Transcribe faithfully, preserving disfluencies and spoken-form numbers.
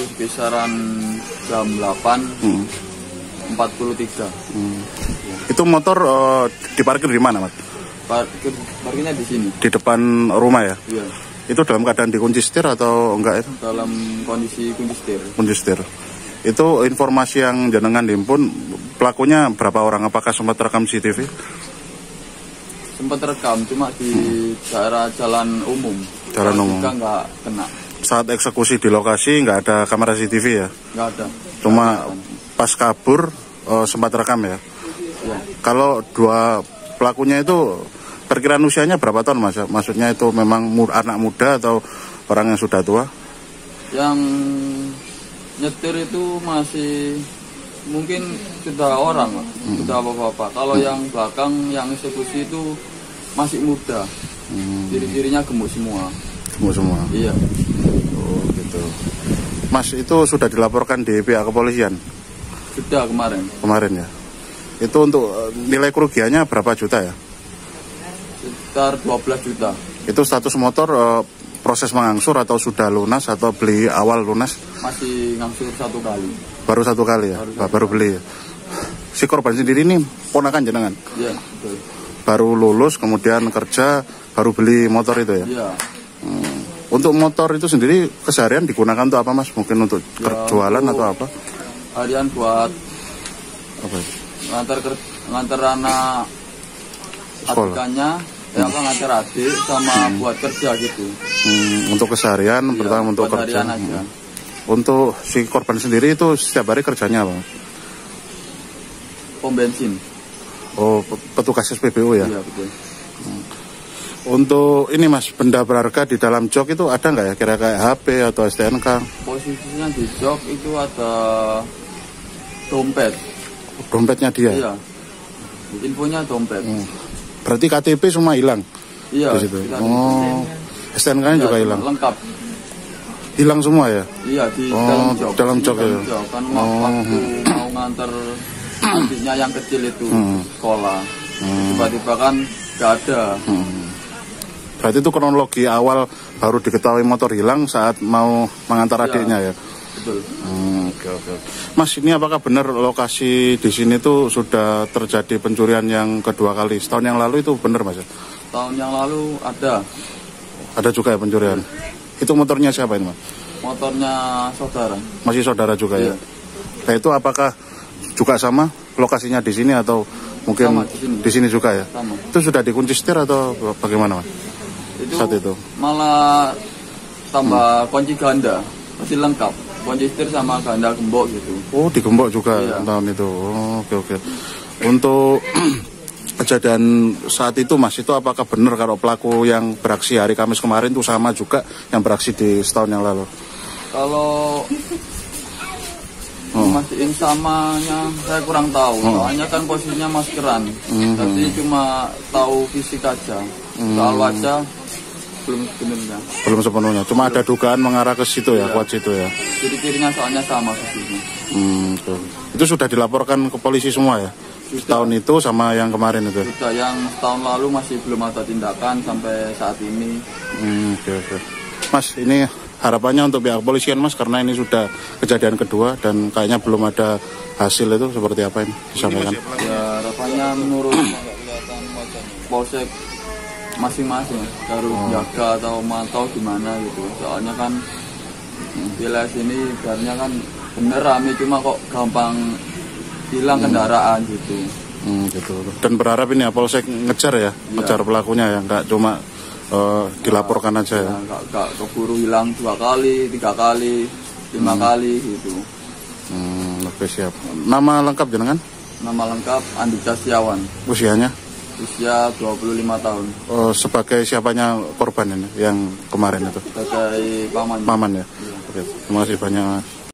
itu kisaran jam delapan hmm. empat puluh tiga. Hmm. Ya. Itu motor uh, diparkir di mana, Mas? Parkir, parkirnya di sini. Di depan rumah ya? Iya. Itu dalam keadaan dikunci setir atau enggak itu? Dalam kondisi kunci setir. Kunci setir. Itu informasi yang jenengan dihimpun pelakunya berapa orang? Apakah sempat rekam C C T V? Sempat rekam, cuma di hmm. daerah jalan umum. Jalan umum. Juga nggak kena. Saat eksekusi di lokasi nggak ada kamera C C T V ya? Nggak ada. Cuma pas kabur uh, sempat rekam ya? Ya. Kalau dua pelakunya itu perkiraan usianya berapa tahun, Mas? Maksudnya itu memang anak muda atau orang yang sudah tua? Yang nyetir itu masih mungkin sudah orang, hmm. sudah bapak-bapak. Kalau hmm. yang belakang, yang eksekusi itu masih muda. Hmm. Ciri-cirinya gemuk semua. Gemuk semua? Iya. Oh gitu. Mas, itu sudah dilaporkan di pihak kepolisian? Sudah, kemarin. Kemarin ya? Itu untuk nilai kerugiannya berapa juta ya? Sekitar dua belas juta. Itu status motor... Uh, proses mengangsur atau sudah lunas atau beli awal lunas? Masih ngangsur satu kali. Baru satu kali ya? Baru, baru, baru beli ya? Si korban sendiri ini ponakan jenengan? Iya, betul. Baru lulus kemudian kerja baru beli motor itu ya? Iya. Hmm. Untuk motor itu sendiri keseharian digunakan untuk apa, Mas? Mungkin untuk ya, jualan atau apa? Harian buat apa? Ngantar, ngantar anak adikannya. Ya, apa, ngantar adik sama hmm. buat kerja gitu. Hmm, untuk keseharian, iya, pertama untuk kerja. Hmm. Untuk si korban sendiri itu setiap hari kerjanya apa? Pom bensin. Oh, petugas S P B U ya? Iya, betul. Hmm. Untuk ini, Mas, benda berharga di dalam jok itu ada nggak ya? Kira kayak H P atau S T N K? Posisinya di jok itu ada dompet. Dompetnya dia? Iya. Infonya dompet. Hmm. Berarti K T P semua hilang? Iya. Oh, S T N K-nya juga hilang? Lengkap. Hilang semua ya? Iya, di oh, dalam jok. Dalam jok ya? Kan oh. Waktu mau nganter adiknya yang kecil itu hmm. sekolah. Tiba-tiba hmm. kan nggak ada. Hmm. Berarti itu kronologi awal baru diketahui motor hilang saat mau mengantar ya, adiknya ya? Betul. Hmm, oke, oke. Mas, ini apakah benar lokasi di sini tuh sudah terjadi pencurian yang kedua kali? Setahun yang lalu itu benar, Mas? Tahun yang lalu ada. Ada juga ya pencurian? Itu motornya siapa ini, Mas? Motornya saudara. Masih saudara juga iya. Ya? Nah, itu apakah juga sama lokasinya di sini atau mungkin sama, di, sini. Di sini juga ya? Sama. Itu sudah dikunci setir atau bagaimana, Mas? Itu saat itu malah tambah hmm. kunci ganda, masih lengkap. Kunci setir sama ganda gembok gitu. Oh, digembok juga iya. Tahun itu. Oh, oke, oke. Untuk kejadian saat itu, Mas, itu apakah benar kalau pelaku yang beraksi hari Kamis kemarin itu sama juga yang beraksi di setahun yang lalu? Kalau hmm. masih yang samanya saya kurang tahu. Hmm. Soalnya kan posisinya maskeran. Hmm. Tapi cuma tahu fisik aja. Hmm. Soal wajah belum sepenuhnya. Belum sepenuhnya. Cuma belum. Ada dugaan mengarah ke situ ya, kuat situ ya. Ciri-cirinya soalnya sama posisinya. Hmm, itu. Itu sudah dilaporkan ke polisi semua ya. Sudah. Tahun itu sama yang kemarin itu. Sudah, yang tahun lalu masih belum ada tindakan sampai saat ini. Hmm, oke, oke. Mas, ini harapannya untuk pihak kepolisian, Mas, karena ini sudah kejadian kedua dan kayaknya belum ada hasil itu seperti apa ini disampaikan. Ya, harapannya menurut Polsek masing-masing harus oh. jaga atau mantau gimana gitu, soalnya kan wilayah sini biarnya kan bener rame, cuma kok gampang hilang kendaraan gitu. Hmm, gitu. Dan berharap ini ya polsek ngejar ya, ya. Ngejar pelakunya ya, nggak cuma uh, dilaporkan nah, aja ya, nggak keburu hilang dua kali, tiga kali, lima hmm. kali gitu. Hmm, oke, siap. Nama lengkap jenengan? Nama lengkap Andika Setiawan. Usianya? Usia dua puluh lima tahun. Oh, sebagai siapanya korban ini yang kemarin itu? Sebagai paman. Paman ya? Iya. Oke, terima kasih banyak.